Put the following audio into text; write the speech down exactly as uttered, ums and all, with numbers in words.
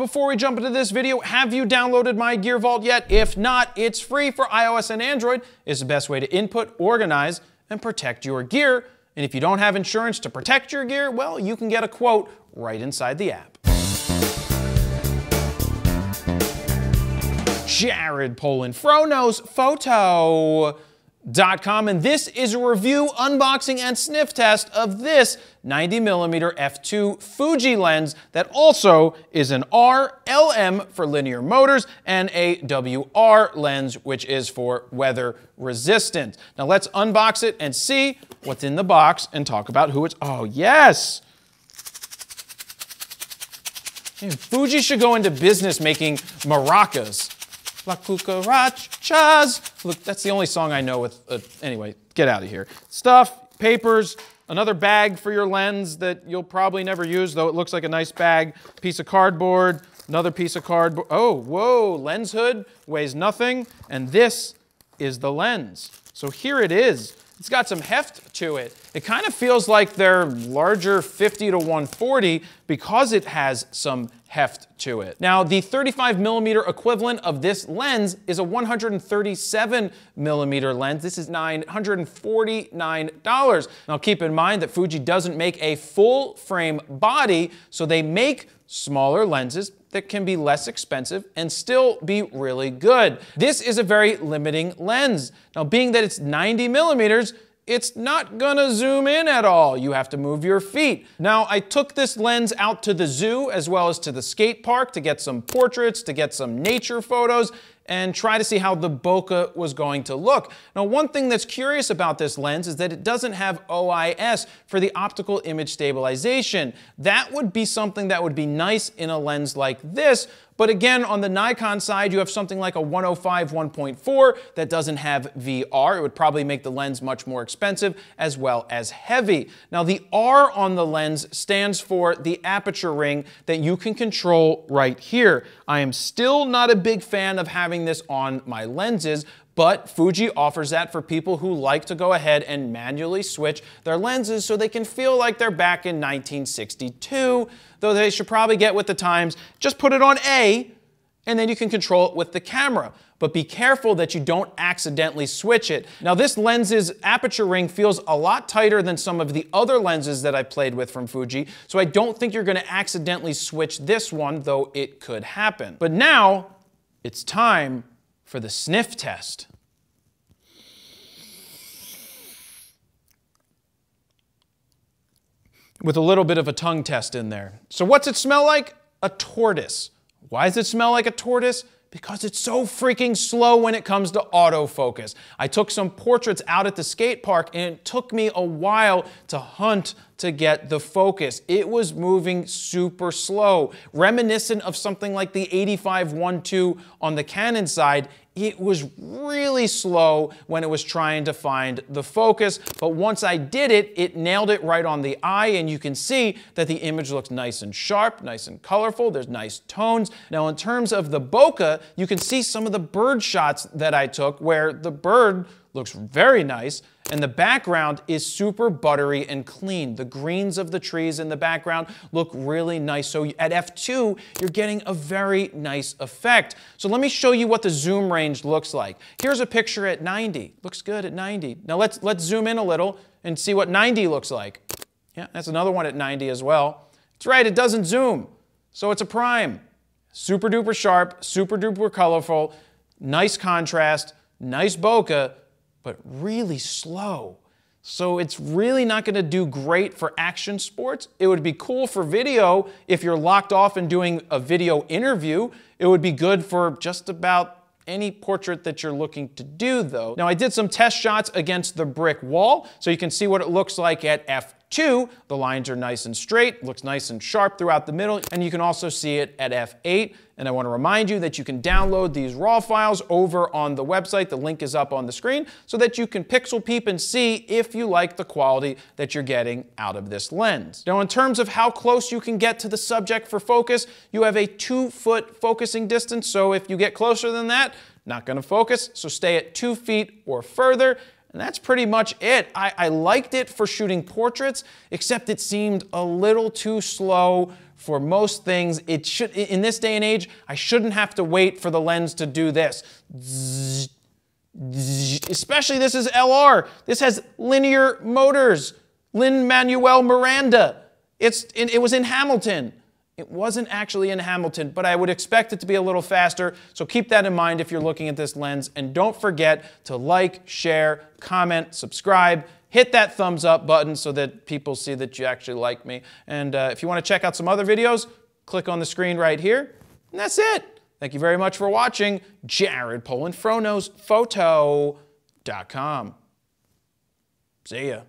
before we jump into this video, have you downloaded my Gear Vault yet? If not, it's free for iOS and Android. It's the best way to input, organize, and protect your gear. And if you don't have insurance to protect your gear, well, you can get a quote right inside the app. Jared Polin, Fro knows Photo. Com, and this is a review, unboxing, and sniff test of this ninety millimeter f two Fuji lens that also is an R L M for linear motors and a W R lens, which is for weather resistant. Now let's unbox it and see what's in the box and talk about who it's, oh yes! Dude, Fuji should go into business making maracas. La cucarachas. Look, that's the only song I know with, uh, anyway, get out of here. Stuff, papers, another bag for your lens that you'll probably never use, though it looks like a nice bag. Piece of cardboard, another piece of cardboard. Oh, whoa, lens hood, weighs nothing. And this is the lens. So here it is. It's got some heft to it. It kind of feels like their larger fifty to one forty because it has some heft to it. Now, the thirty-five millimeter equivalent of this lens is a one hundred thirty-seven millimeter lens. This is nine hundred forty-nine dollars. Now, keep in mind that Fuji doesn't make a full frame body, so they make smaller lenses that can be less expensive and still be really good. This is a very limiting lens. Now, being that it's ninety millimeters, it's not gonna zoom in at all. You have to move your feet. Now, I took this lens out to the zoo as well as to the skate park to get some portraits, to get some nature photos, and try to see how the bokeh was going to look. Now, one thing that's curious about this lens is that it doesn't have O I S for the optical image stabilization. That would be something that would be nice in a lens like this, but again, on the Nikon side, you have something like a one oh five one point four that doesn't have V R. It would probably make the lens much more expensive as well as heavy. Now, the R on the lens stands for the aperture ring that you can control right here. I am still not a big fan of having this on my lenses, but Fuji offers that for people who like to go ahead and manually switch their lenses so they can feel like they're back in nineteen sixty-two, though they should probably get with the times. Just put it on A, and then you can control it with the camera. But be careful that you don't accidentally switch it. Now, this lens's aperture ring feels a lot tighter than some of the other lenses that I played with from Fuji, so I don't think you're gonna accidentally switch this one, though it could happen. But now, it's time for the sniff test. With a little bit of a tongue test in there. So what's it smell like? A tortoise. Why does it smell like a tortoise? Because it's so freaking slow when it comes to autofocus. I took some portraits out at the skate park and it took me a while to hunt to get the focus. It was moving super slow, reminiscent of something like the eighty-five one two on the Canon side. It was really slow when it was trying to find the focus, but once I did it, it nailed it right on the eye, and you can see that the image looks nice and sharp, nice and colorful, there's nice tones. Now, in terms of the bokeh, you can see some of the bird shots that I took where the bird looks very nice, and the background is super buttery and clean. The greens of the trees in the background look really nice. So at f two, you're getting a very nice effect. So let me show you what the zoom range looks like. Here's a picture at ninety. Looks good at ninety. Now let's, let's zoom in a little and see what ninety looks like. Yeah, that's another one at ninety as well. That's right, it doesn't zoom. So it's a prime. Super duper sharp, super duper colorful, nice contrast, nice bokeh, but really slow. So it's really not gonna do great for action sports. It would be cool for video if you're locked off and doing a video interview. It would be good for just about any portrait that you're looking to do though. Now I did some test shots against the brick wall, so you can see what it looks like at f two. The lines are nice and straight, looks nice and sharp throughout the middle, and you can also see it at f eight. And I want to remind you that you can download these RAW files over on the website. The link is up on the screen so that you can pixel peep and see if you like the quality that you're getting out of this lens. Now, in terms of how close you can get to the subject for focus, you have a two foot focusing distance. So if you get closer than that, not going to focus. So stay at two feet or further. And that's pretty much it. I, I liked it for shooting portraits, except it seemed a little too slow for most things. It should, in this day and age, I shouldn't have to wait for the lens to do this. Zzz, zzz, especially this is L R. This has linear motors. Lin-Manuel Miranda. It's, it was in Hamilton. It wasn't actually in Hamilton, but I would expect it to be a little faster, so keep that in mind if you're looking at this lens. And don't forget to like, share, comment, subscribe, hit that thumbs up button so that people see that you actually like me. And uh, if you want to check out some other videos, click on the screen right here, and that's it. Thank you very much for watching. Jared Polin, Fro knows Photo dot com. See ya.